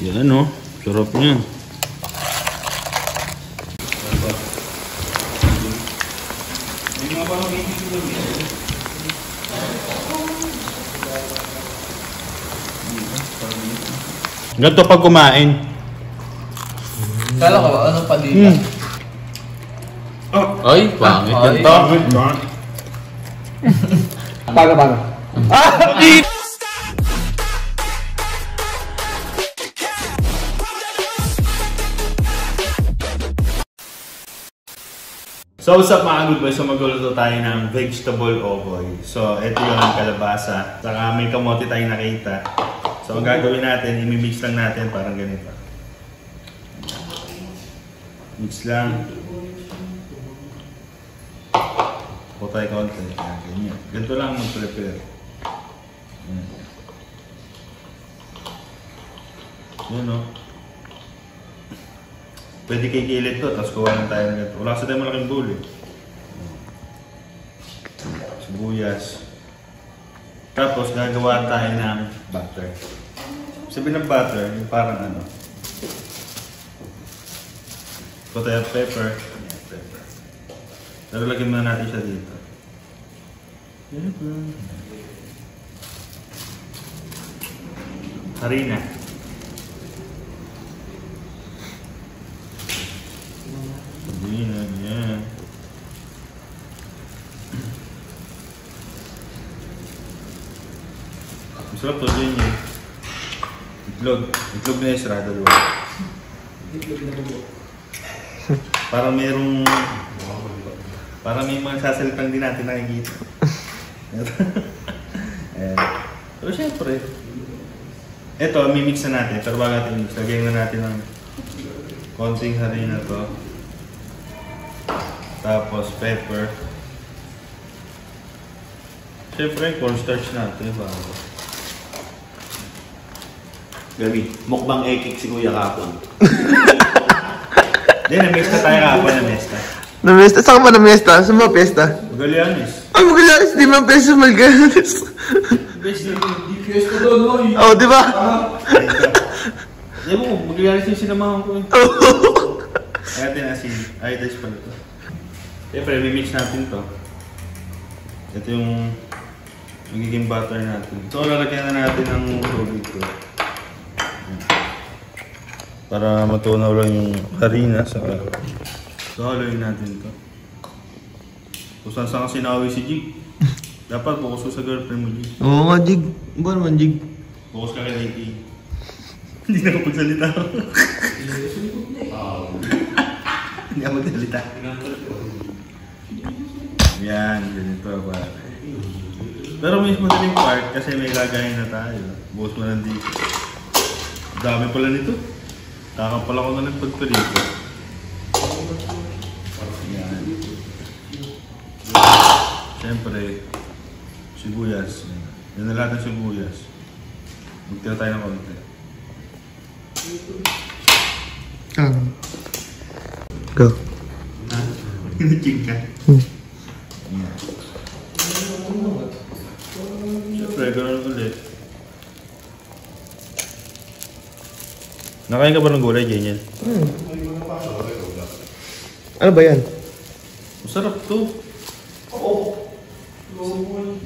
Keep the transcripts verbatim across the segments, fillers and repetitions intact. Jalan oh, soroknya. Ganto pag kumain. Kala ko, ano pa dito? Oh. Ay, pangit ganto. Paga, paga. Ah, di! So what's up mga good boys? So magluluto tayo ng vegetable okoy. So ito yung kalabasa. Saka may kamote tayong nakita. So ang gagawin natin, imimix lang natin parang ganito. Mix lang. Potay konti. Ganyan. Ganito lang mag-prepare. Yan o. Pwede kikilit to, tapos kuha lang tayo ng ganito. Wala kasi tayo malaking bowl eh. Sibuyas. Tapos gagawa tayo ng butter. Sabi ng butter, yung parang ano. Potatoe pepper. Pepper. Pero lagyan muna natin siya dito. Harina. Masarap to din yun. Itlog. Itlog na yung sarado doon. Itlog na doon. Parang merong... Parang may mga sasalitang din natin nakikita. Pero syempre. Ito, mimix na natin. Pero bago natin mix. Lagyan na natin ng konting harina to. Tapos pepper. Syempre, cornstarch natin. Bago. Gabi, mukbang ekik si Kuya kapon. Hindi, namesta tayo kapon, namesta. Namesta? Saan ka ba namesta? Saan ba pesta? Magallanes. Ay, Magallanes, di man pesta Magallanes. Di pesta doon, no? Oo, di ba? Di ba, Magallanes yung sinamahan ko eh. Oo. Kaya tinasin, ay, days pala ito. Siyempre, mimix natin to. Ito yung magiging butter natin. So, lalagyan na natin ang tubig ko. Para matunaw lang yung harina sa kalabasa. So, haluin natin ito. Kung saan saan sinawi si Jig. Dapat bukas sa girlfriend mo, Jig. Oo nga, Jig. Ba naman, Jig? Bukas ka kay Jig. Hindi nakapagsalita ako. Hindi ako magsalita. Yan, ganito. Pero may madaling part kasi may lagayin na tayo. Bukas mo nandito. Dami pala nito. Taka pala ko na nagpagpalito. Ayan. Siyempre, sibuyas. Yan na lahat ng sibuyas. Magtira tayo ng konti. Um. Go. Ah, naging ka. Hmm. Ayan. Siyempre, ganoon ulit. Nakain ka ba ng gulay, Janiel? Hmm. Ano ba yan? Masarap to. Oo.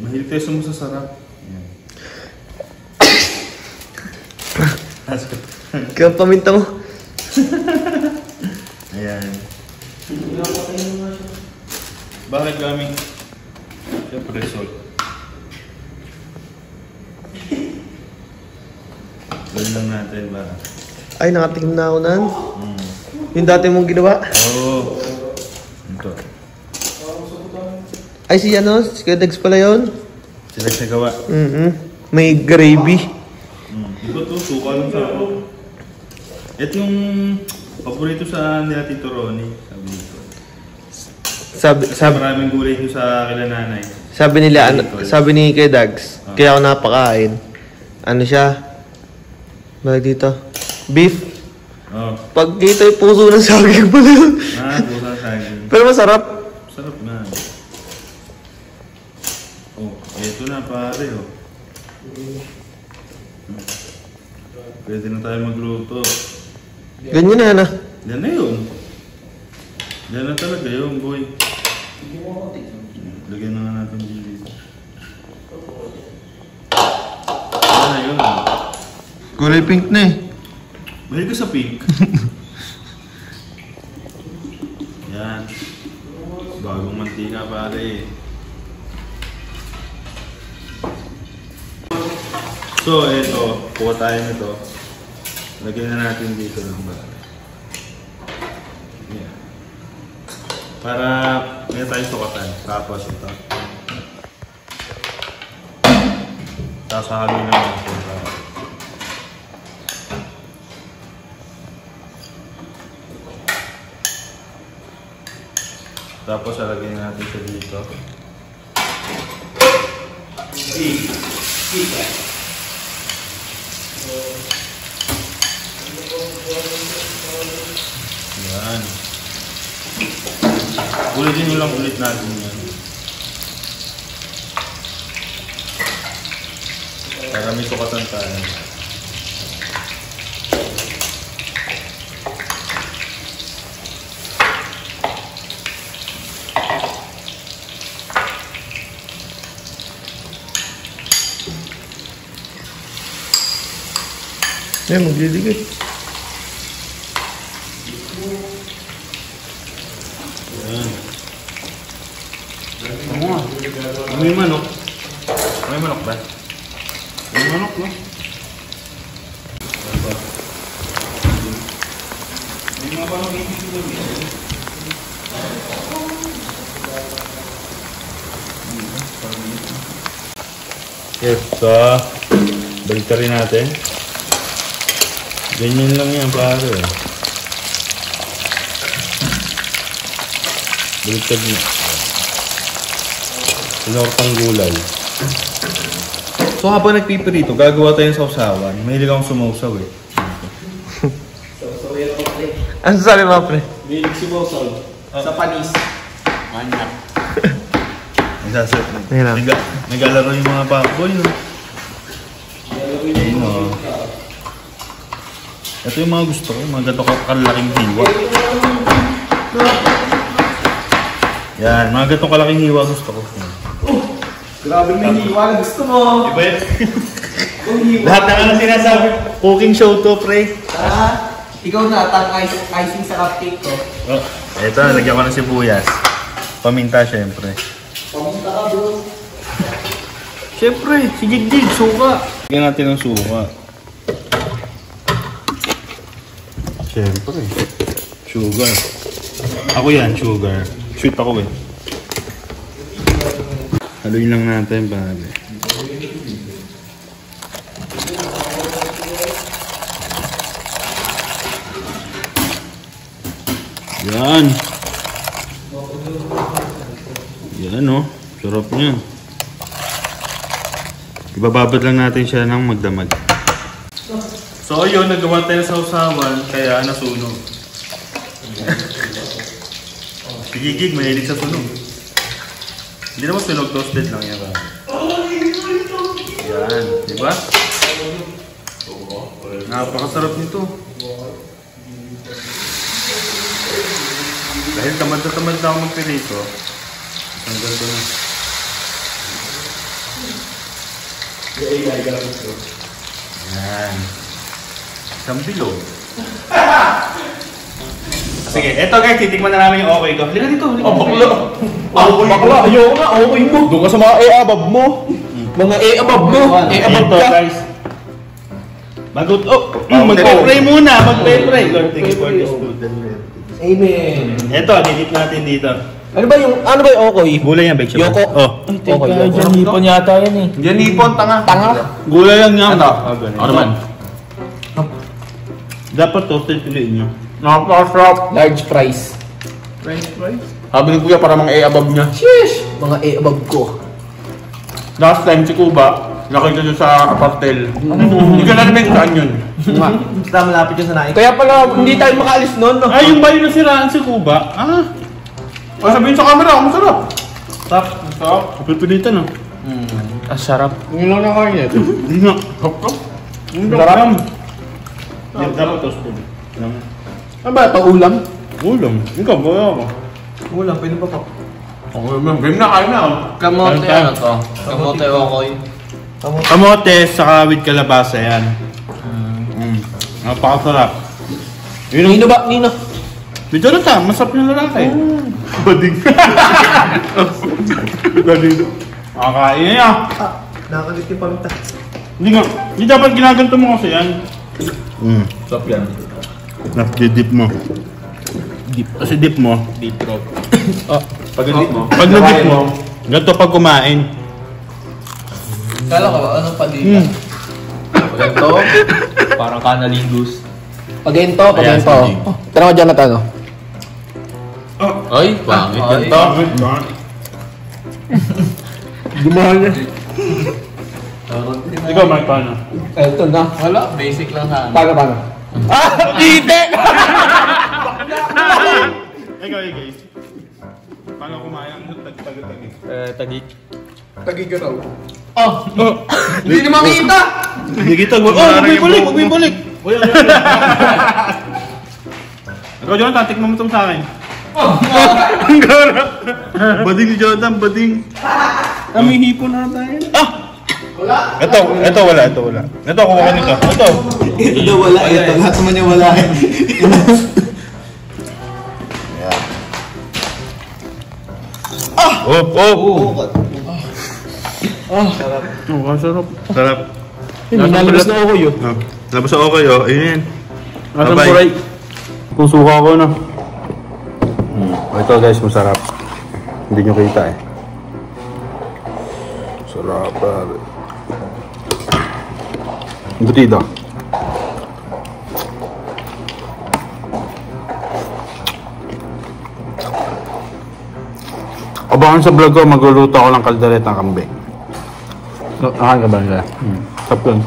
Mahilig tayo sa masasarap. Yan. Kaya paminta mo. Ayan. Bakit kami? Siyempre, salt. Gawin lang natin ba? Ay, nakatingin na ako nan. Mm. Yung dati mong ginawa. Oo. Oh. Ito. Ay, si ano? Si Kedex pala yun? Si Kedex na gawa. Mm -hmm. May gravy. Mm. Iba to, suka lang sa ako. Ito yung paborito sa nila Tito Ronnie. Sabi nito. Sabi, sabi, maraming gulay nyo sa kila nanay. Sabi nila, Ay, sabi ni Kedex, ah. Kaya ako napakain. Ano siya? Balik dito. Beef. Oh. Pag dito ay puso ng saging pala yun. Ah, puso ng saging. Pero masarap. Masarap na. Oh, eto na pare oh. Hmm. Pwede na tayo magluto. Ganyan na na. Yan na yun. Yan na talaga yun, boy. Lagyan na nga natin bilis. Yan na yun. Kulay pink na eh. Mahal ka sa pink. Yan. Bagong mantika pare. So, eto, kuha tayo nito. Lagyan na natin dito ng pare. Yeah. Para may tayo sukatan. Tapos ito. Sasahalo naman ito. Tapos alagyan natin sa dito. Dito. Yan. Ulitin nyo lang ulit natin yan. Para may sukatan tayo. Eh, magdidikit. Ayan. May manok. May manok ba? May manok, no? May mga manok hindi ko lang yan. Okay, so, balita rin natin. Ganyan lang yan, pare. Baliktad niya. Inortang gulay. So habang nagpipirito, gagawa tayo ng sausawan. Mahilig akong sumausaw eh. Sausaw yan ako, pre. Ano sabi mo, pre? Mahilig sumausaw. Sa panis. Manyak. Naglalaro yung mga baboy. Naglalaro yung mga baboy. Ito yung mga gusto ko, mga gato kalaking hiwa. Yan, mga gato kalaking hiwa gusto ko. Oh, grabe may hiwa na gusto mo. Iba yan. Lahat na nga na sinasabi, cooking show to, pre. Ah, ikaw na, tang icing sa cupcake ko. Oh, ito, lagyan ko ng sibuyas. Paminta, syempre. Paminta ka, bro. Syempre, sigigdig, suka. Lagyan natin ng suka. Siyempre. Sugar. Ako yan, sugar. Sweet ako eh. Haluin lang natin, pare. Yan. Yan oh. Sarap niyan. Ibababad lang natin siya ng magdamag. So yun, nagawa tayo sa usawan, kaya nasunog. Pigigig, mahilig sa sunog. Hindi naman sunog, toasted lang yan ba? Yan, di ba? Napakasarap nito. Dahil tamad na tamad na ako magpirito. Ang ganda na. Yan. Isang bilog. Sige, eto guys, titikman na namin yung okoy ko. Lira dito, lira. Oh, bakla. Okoy ko. Bakla, ayaw nga, okoy mo. Doon ka sa mga e-abab mo. Mga e-abab mo. E-abab ka. Magut, oh, mag-pray muna, mag-pray. Amen. Eto, titik natin dito. Ano ba yung, ano ba yung okoy? Gulay yan, Beksha. Yoko. Oh. Ay, teka, dyan nipon yata yan eh. Dyan nipon, tanga. Tanga? Gulay lang yan. Ano? Ano man? Dapat toasted piliin nyo. Napasarap. Large fries. Large fries? Sabi ni Kuya para mga e-abab niya. Sheesh! Mga e-abab ko. Last time si Kuba, nakita nyo sa apartel. Hindi ka na namin saan yun. Basta malapit yun sa naik. Kaya pala hindi tayo makaalis nun. Ay, yung bayo na siraan si Kuba. Ah! O sabihin sa camera, masarap. Masarap. Masarap. Pipilitan ah. Masarap. Hindi lang na kaya ito. Hindi na. Masarap. Masarap. Jam berapa tuh sepuluh? Apa atau ulam? Ulam? Ini kok boleh apa? Ulam, pwede pa po. Okay, man. Game na kayo na. Kamote ano to? Kamote okoy. Kamote saka with kalabasa yan. Mm. Napakasarap. Nino ba? Nino? Medyo na ta. Masarap yung lalaki. Bading. Bading. Nakakain niya. Nakakalit yung pamita. Hindi nga. Hindi dapat ginaganto mo kasi yan. Mm. Sarap yan. Nakidip mo. Dip. Kasi dip mo. Deep drop. Oh. Pag nadip mo. Pag nadip mo. Ganito pag kumain. Kala ko ba? Anong pagdita? Hmm. Pag ganito. Parang kanalingus. Pag ganito. Pag ganito. Oh. Tara ko dyan na tayo. Oh. Ay. Pangit. Ganito. Gumahan niya. Ikaw, Mike, paano? Ito na. Wala. Basic lang saan. Paano, paano? Ah! Titik! Ikaw, guys. Paano kumayang tag-tag-tagig? Eh, tagig. Tagig ka raw. Oh! Hindi naman kita! Hindi kita. Oh! Bumibalik! Bumibalik! Uy! Ikaw, Jonathan, tikman mo ito sa akin. Oh! Ang garap! Bading si Jonathan, bading. Kami hipo na tayo. Ah! Wala! Ito, ito wala, ito wala. Ito, kuha ka nito. Ito! Ito wala, ito. Lahat naman niya wala. Oh, oh, oh. Ah, sarap. Oh, sarap. Sarap. Nalabas na okoy. Nalabas na okoy. Ayun. Asan buray? Kung suka ko na. Ito guys, masarap. Hindi nyo kita eh. Sarap pare. Butida. Abangan sa vlog ko, magluluto ako ng kaldereta ng kambing. Nakain ka ba nila? Hmm. Tap yun.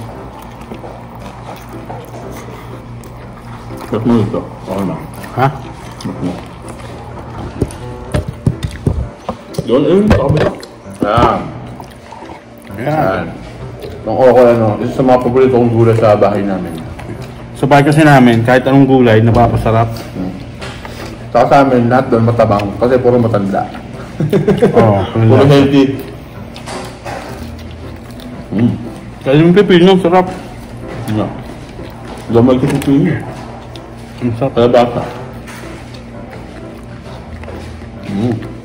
Tap mo dito. Oo na. Ha? Tap mo. Doon yun. Tap mo. Ayan. Ayan. Ang okoy ano, isa sa mga paborito kong gulay sa bahay namin. Sa bahay kasi namin, kahit anong gulay, napapasarap. Hmm. Saka sa amin, lahat doon matabang kasi puro matanda. Oh, puro healthy. Mm. Kaya yung pipino, sarap. Yeah. Lamal ko pipino. Ang sarap. Kaya bata. Mm.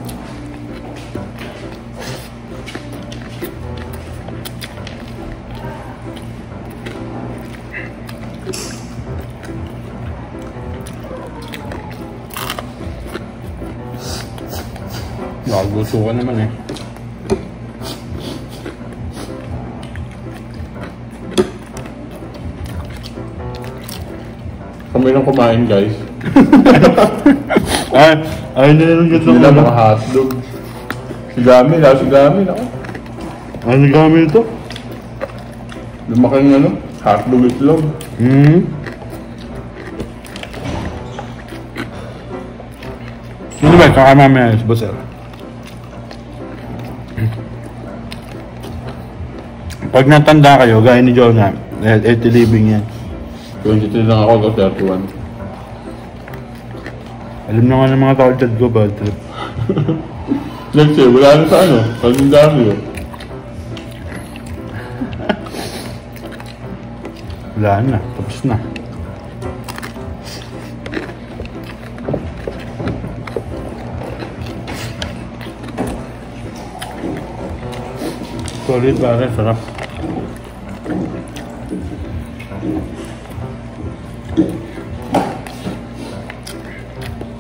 Gusto ko naman eh. Kami lang kumain guys. Ay, ay na lang gusto ko. Sila mga hotdog. Sigami, lahat sigami na ako. Ano sigami ito? Lumaking ano, hotdog itlog. Hmm. Hindi ba, kakamamaya sa basera? Pag natanda kayo, gaya ni Jonah, healthy living yan. twenty-three lang ako, thirty-one. Alam na nga ng mga tao-tad ko, bad trip. Next year, wala na sa ano, kalindaan yun. Wala na, tapos na. Solid pare, sarap.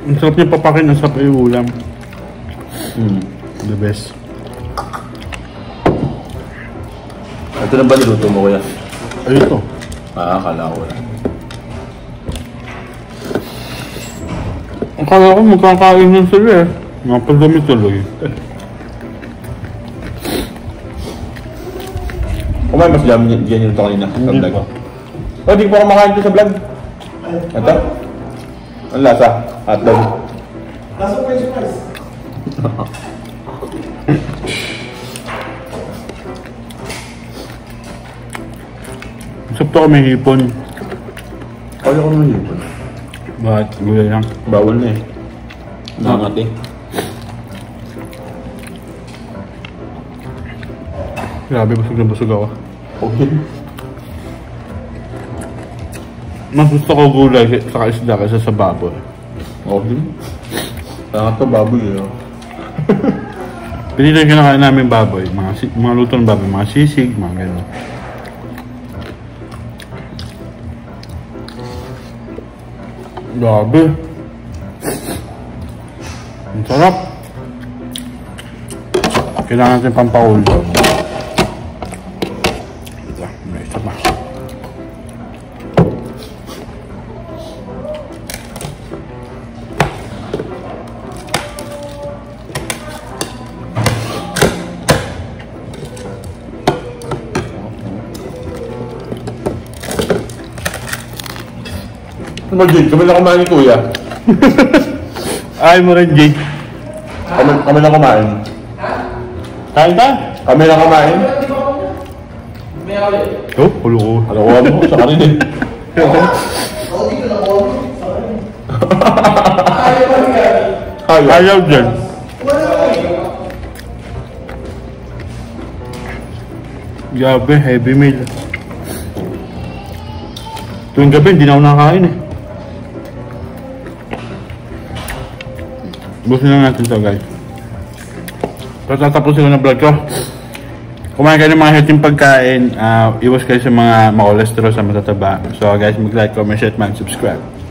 Ang sarap niya papakin, ang sarap yung ulam. Mm, the best. Ito na ba niluto mo kuya? Ay ito. Ah, akala ko wala. Akala ko magkakain ng sila eh. Napadami tuloy. Kumain mas jam dyan yung kanina sa vlog. Oh, di ko pa kumakain ito sa vlog. Ito? Ang lasa? Hotdog. Lasa ko yung surprise. Masap to kami hipon. Kalau kamu menyimpan, buat gue yang baunya, banget nih. Ya, bebas udah besuk gawa. Oke. Maksud toko gue udah sekali sedang sesebabu. Oke. Sangat babu ya. Jadi dia kena namin baboy, masih malutun baboy, masih sih, makanya. Baboy, serap. Kena nanti pampaul dong. Kita mulai coba. Sama Jake, kami na kumain ni Kuya. Ay mo rin Jake. Kami, kami na kumain. Kain ka? Kami na kumain. Oh, hulo ko. Alawa mo, saka rin eh. Ayaw dyan. Gabi, heavy meal. Tuwing gabi, hindi na ako nakakain eh. Ubusin lang natin ito guys. Tapos tatapusin ko na vlog ko. Kumain kayo ng mga healthy pagkain. Uh, iwas kayo sa mga makolesterol sa matataba. So guys, mag-like, comment, share, and subscribe.